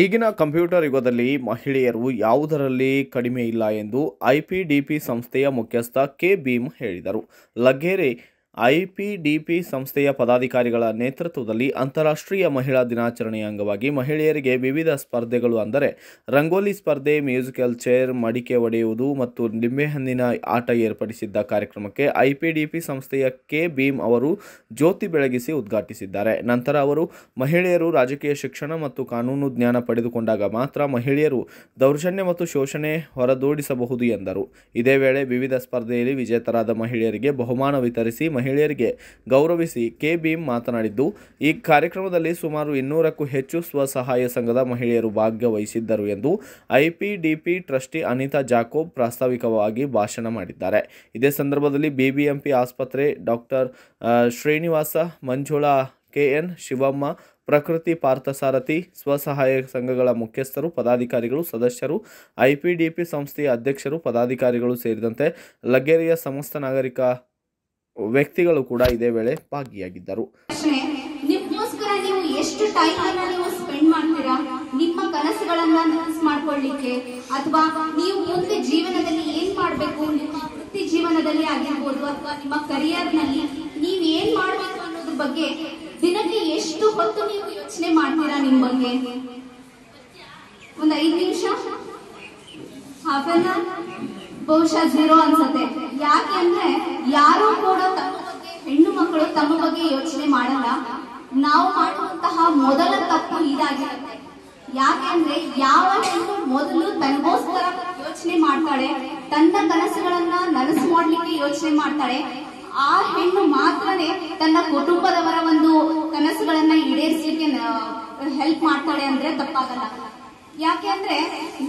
ಈಗಿನ ಕಂಪ್ಯೂಟರ್ ಯುಗದಲ್ಲಿ ಮಹಿಳೆಯರು ಯಾವುದರಲ್ಲಿ ಕಡಿಮೆ ಇಲ್ಲ ಎಂದು IPDP ಸಂಸ್ಥೆಯ ಮುಖ್ಯಸ್ಥ ಕೆ. ಭೀಮ್ ಹೇಳಿದರು. ಲಗ್ಗೆರೆ IPDP ಸಂಸ್ಥೆಯ ಪದಾಧಿಕಾರಿಗಳ ನೇತೃತ್ವದಲ್ಲಿ ಅಂತಾರಾಷ್ಟ್ರೀಯ ಮಹಿಳಾ ದಿನಾಚರಣೆಯ ಅಂಗವಾಗಿ ಮಹಿಳೆಯರಿಗೆ ವಿವಿಧ ಸ್ಪರ್ಧೆಗಳು ಅಂದರೆ ರಂಗೋಲಿ ಸ್ಪರ್ಧೆ, ಮ್ಯೂಸಿಕಲ್ ಚೇರ್, ಮಡಿಕೆ ಒಡೆಯುವುದು ಮತ್ತು ನಿಂಬೆಹಣ್ಣಿನ ಆಟ ಏರ್ಪಡಿಸಿದ್ದ ಕಾರ್ಯಕ್ರಮಕ್ಕೆ IPDP ಸಂಸ್ಥೆಯ ಕೆ. ಭೀಮ್ ಅವರು ಜ್ಯೋತಿ ಬೆಳಗಿಸಿ ಉದ್ಘಾಟಿಸಿದ್ದಾರೆ. ನಂತರ ಅವರು ಮಹಿಳೆಯರು ರಾಜಕೀಯ ಶಿಕ್ಷಣ ಮತ್ತು ಕಾನೂನು ಜ್ಞಾನ ಪಡೆದುಕೊಂಡಾಗ ಮಾತ್ರ ಮಹಿಳೆಯರು ದೌರ್ಜನ್ಯ ಮತ್ತು ಶೋಷಣೆ ಹೊರದೋಡಿಸಬಹುದು ಎಂದರು. ಇದೇ ವೇಳೆ ವಿವಿಧ ಸ್ಪರ್ಧೆಯಲ್ಲಿ ವಿಜೇತರಾದ ಮಹಿಳೆಯರಿಗೆ ಬಹುಮಾನ ವಿತರಿಸಿ ಮಹಿಳೆಯರಿಗೆ ಗೌರವಿಸಿ ಕೆ. ಭೀಮ್ ಮಾತನಾಡಿದ್ದು, ಈ ಕಾರ್ಯಕ್ರಮದಲ್ಲಿ ಸುಮಾರು 200ಕ್ಕೂ ಹೆಚ್ಚು ಸ್ವಸಹಾಯ ಸಂಘದ ಮಹಿಳೆಯರು ಭಾಗವಹಿಸಿದ್ದರು ಎಂದು IPDP ಟ್ರಸ್ಟಿ ಅನಿತಾ ಜಾಕೋಬ್ ಪ್ರಾಸ್ತಾವಿಕವಾಗಿ ಭಾಷಣ ಮಾಡಿದ್ದಾರೆ. ಇದೇ ಸಂದರ್ಭದಲ್ಲಿ BBMP ಆಸ್ಪತ್ರೆ ಡಾಕ್ಟರ್ ಶ್ರೀನಿವಾಸ, ಮಂಜುಳಾ, KN ಶಿವಮ್ಮ, ಪ್ರಕೃತಿ ಪಾರ್ಥಸಾರಥಿ, ಸ್ವಸಹಾಯ ಸಂಘಗಳ ಮುಖ್ಯಸ್ಥರು, ಪದಾಧಿಕಾರಿಗಳು, ಸದಸ್ಯರು, IPDP ಸಂಸ್ಥೆಯ ಅಧ್ಯಕ್ಷರು, ಪದಾಧಿಕಾರಿಗಳು ಸೇರಿದಂತೆ ಲಗ್ಗೆರೆಯ ಸಮಸ್ತ ನಾಗರಿಕ ವ್ಯಕ್ತಿಗಳು ಕೂಡ ಇದೇ ವೇಳೆ ಭಾಗಿಯಾಗಿದ್ದರು. ನಿಮಗೋಸ್ಕರ ನೀವು ಎಷ್ಟು ಟೈಮ್ ಅನ್ನು ನೀವು ಸ್ಪೆಂಡ್ ಮಾಡ್ತೀರಾ ನಿಮ್ಮ ಕನಸುಗಳನ್ನ ನನಸು ಮಾಡ್ಕೊಳ್ಳಿಕ್ಕೆ, ಅಥವಾ ನೀವು ಮುಂದೆ ಜೀವನದಲ್ಲಿ ಏನ್ ಮಾಡಬೇಕು, ನಿಮ್ಮ ವೃತ್ತಿ ಜೀವನದಲ್ಲಿ ಆಗಿರ್ಬೋದು ಅಥವಾ ನಿಮ್ಮ ಕರಿಯರ್ ನಲ್ಲಿ ನೀವ್ ಏನ್ ಮಾಡಬೇಕು ಅನ್ನೋದ್ರ ಬಗ್ಗೆ ದಿನಕ್ಕೆ ಎಷ್ಟು ಹೊತ್ತು ನೀವು ಯೋಚನೆ ಮಾಡ್ತೀರಾ? ನಿಮ್ ಬಗ್ಗೆ ಒಂದ್ 5 ನಿಮಿಷ, ಹಾಫ್ ಅನ್ ಅವರ್, ಬಹುಶಃ 0 ಅನ್ಸತ್ತೆ. ಯಾಕೆ ಅಂದ್ರೆ ಯಾರು ಕೂಡ ತಮ್ಮ ಬಗ್ಗೆ, ಹೆಣ್ಣು ಮಕ್ಕಳು ತಮ್ಮ ಬಗ್ಗೆ ಯೋಚನೆ ಮಾಡಲ್ಲ. ನಾವು ಮಾಡುವಂತಹ ಮೊದಲ ತಪ್ಪು ಇದಾಗಿರುತ್ತೆ. ಯಾಕೆ ಅಂದ್ರೆ ಯಾವ ಹೆಣ್ಣು ಮೊದಲು ತನಗೋಸ್ಕರ ಯೋಚನೆ ಮಾಡ್ತಾಳೆ, ತನ್ನ ಕನಸುಗಳನ್ನ ನನಸು ಮಾಡ್ಲಿಕ್ಕೆ ಯೋಚನೆ ಮಾಡ್ತಾಳೆ, ಆ ಹೆಣ್ಣು ಮಾತ್ರನೇ ತನ್ನ ಕುಟುಂಬದವರ ಒಂದು ಕನಸುಗಳನ್ನ ಈಡೇರಿಸಲಿಕ್ಕೆ ಹೆಲ್ಪ್ ಮಾಡ್ತಾಳೆ ಅಂದ್ರೆ ತಪ್ಪಾಗಲ್ಲ. ಯಾಕೆ ಅಂದ್ರೆ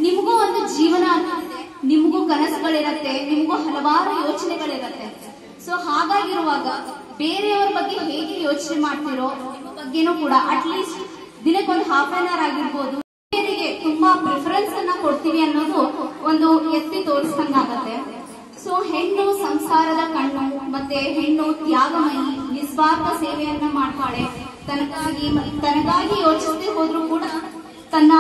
ನಿಮ್ಗೂ ಒಂದು ಜೀವನ ಅನ್ನೋದಿದೆ, ನಿಮ್ಗೂ ಕನಸುಗಳಿರತ್ತೆ, ನಿಮ್ಗೂ ಹಲವಾರು ಯೋಚನೆಗಳಿರತ್ತೆ. ಸೊ ಹಾಗಾಗಿರುವಾಗ ಬೇರೆಯವ್ರ ಬಗ್ಗೆ ಹೇಗೆ ಯೋಚನೆ ಮಾಡ್ತಿರೋ ಬಗ್ಗೆನೂ ಕೂಡ ಅಟ್ಲೀಸ್ಟ್ ದಿನಕ್ಕೊಂದು ಹಾಫ್ ಅನ್ ಅವರ್ ಆಗಿರ್ಬೋದು ಬೇರೆಗೆ ತುಂಬಾ ಪ್ರಿಫರೆನ್ಸ್ ಅನ್ನ ಕೊಡ್ತೀವಿ ಅನ್ನೋದು ಒಂದು ಎತ್ತಿ ತೋರಿಸ್ದಂಗಾಗತ್ತೆ. ಸೊ ಹೆಣ್ಣು ಸಂಸಾರದ ಕಣ್ಣು, ಮತ್ತೆ ಹೆಣ್ಣು ತ್ಯಾಗಮಯಿ, ನಿಸ್ವಾರ್ಥ ಸೇವೆಯನ್ನ ಮಾಡ್ತಾಳೆ. ತನಗಾಗಿ ಯೋಚಿಸದೆ ಹೋದ್ರೂ ಕೂಡ ತನ್ನ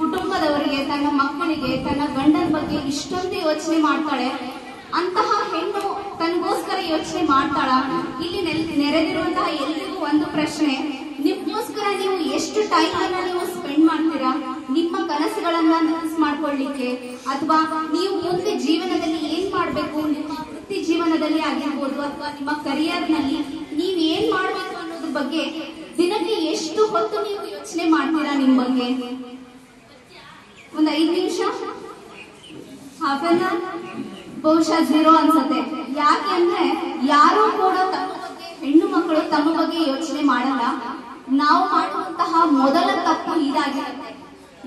ಕುಟುಂಬದವರಿಗೆ, ತನ್ನ ಮಕ್ಕಳಿಗೆ, ತನ್ನ ಗಂಡನ ಬಗ್ಗೆ ಇಷ್ಟೊಂದು ಯೋಚನೆ ಮಾಡ್ತಾಳೆ. ಅಂತಹ ಹೆಣ್ಣು ತನಗೋಸ್ಕರ ಯೋಚನೆ ಮಾಡ್ತಾಳ? ಇಲ್ಲಿ ನೆರೆದಿರುವಂತಹ ಎಲ್ರಿಗೂ ಒಂದು ಪ್ರಶ್ನೆ, ನಿಮ್ಗೋಸ್ಕರ ನೀವು ಎಷ್ಟು ಟೈಮ್ ಅನ್ನ ನೀವು ಸ್ಪೆಂಡ್ ಮಾಡ್ತೀರಾ ನಿಮ್ಮ ಕನಸುಗಳನ್ನ ನನಸು ಮಾಡ್ಕೊಳ್ಳಿಕ್ಕೆ, ಅಥವಾ ನೀವು ಮುಂದೆ ಜೀವನದಲ್ಲಿ ಏನ್ ಮಾಡ್ಬೇಕು, ನಿಮ್ಮ ವೃತ್ತಿ ಜೀವನದಲ್ಲಿ ಆಗಿರ್ಬೋದು ಅಥವಾ ನಿಮ್ಮ ಕರಿಯರ್ ನಲ್ಲಿ ನೀವ್ ಏನ್ ಮಾಡ್ಬೇಕು ಅನ್ನೋದ್ರ ಬಗ್ಗೆ ದಿನಕ್ಕೆ ಎಷ್ಟು ಹೊತ್ತು ನೀವು ಯೋಚನೆ ಮಾಡ್ತೀರಾ? ನಿಮ್ ಬಗ್ಗೆ ಒಂದ್ 5 ನಿಮಿಷ, ಹಾಫ್ ಅನ್ ಅವರ್, ಬಹುಶಃ 0 ಅನ್ಸತ್ತೆ. ಯಾಕೆ ಅಂದ್ರೆ ಯಾರು ಕೂಡ ತಮ್ಮ ಬಗ್ಗೆ, ಹೆಣ್ಣು ಮಕ್ಕಳು ತಮ್ಮ ಬಗ್ಗೆ ಯೋಚನೆ ಮಾಡಲ್ಲ. ನಾವು ಮಾಡುವಂತಹ ಮೊದಲ ತಪ್ಪು ಇದಾಗಿರುತ್ತೆ.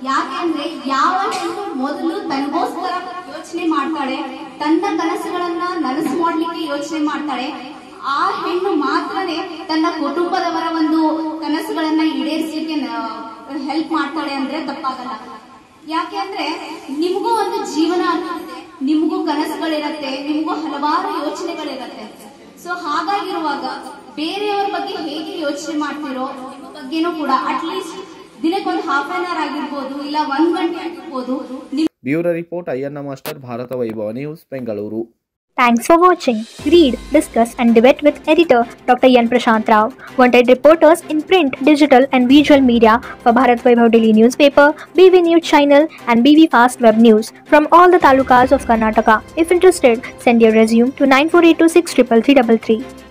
ಯಾಕೆ ಅಂದ್ರೆ ಯಾವ ಹೆಣ್ಣು ಮೊದಲು ತನಗೋಸ್ಕರ ಯೋಚನೆ ಮಾಡ್ತಾಳೆ, ತನ್ನ ಕನಸುಗಳನ್ನ ನನಸು ಮಾಡ್ಲಿಕ್ಕೆ ಯೋಚನೆ ಮಾಡ್ತಾಳೆ, ಆ ಹೆಣ್ಣು ಮಾತ್ರನೇ ತನ್ನ ಕುಟುಂಬದವರ ಒಂದು ಕನಸುಗಳನ್ನ ಈಡೇರಿಸಲಿಕ್ಕೆ ಹೆಲ್ಪ್ ಮಾಡ್ತಾಳೆ ಅಂದ್ರೆ ತಪ್ಪಾಗಲ್ಲ. ಯಾಕೆ ಅಂದ್ರೆ ನಿಮ್ಗೂ ಒಂದು ಜೀವನ ಅನ್ನೋದಿದೆ, ನಿಮ್ಗೂ ಕನಸುಗಳಿರತ್ತೆ, ನಿಮ್ಗೂ ಹಲವಾರು ಯೋಚನೆಗಳಿರತ್ತೆ. ಸೊ ಹಾಗಾಗಿರುವಾಗ ಬೇರೆಯವ್ರ ಬಗ್ಗೆ ಹೇಗೆ ಯೋಚನೆ ಮಾಡ್ತಿರೋ ಬಗ್ಗೆನೂ ಕೂಡ ಅಟ್ಲೀಸ್ಟ್ ದಿನಕ್ಕೊಂದು ಹಾಫ್ ಅನ್ ಅವರ್ ಆಗಿರ್ಬೋದು, ಇಲ್ಲ 1 ಗಂಟೆ ಆಗಿರ್ಬೋದು. Bureau report IN master, Bharat Vaibhava news, Bengaluru. Thanks for watching. Read, discuss and debate with editor Dr. Prashant Rao. Wanted reporters in print, digital and visual media for Bharat Vaibhav Daily Newspaper, BV News Channel and BV Fast Web News from all the talukas of Karnataka. If interested, send your resume to 9482633333.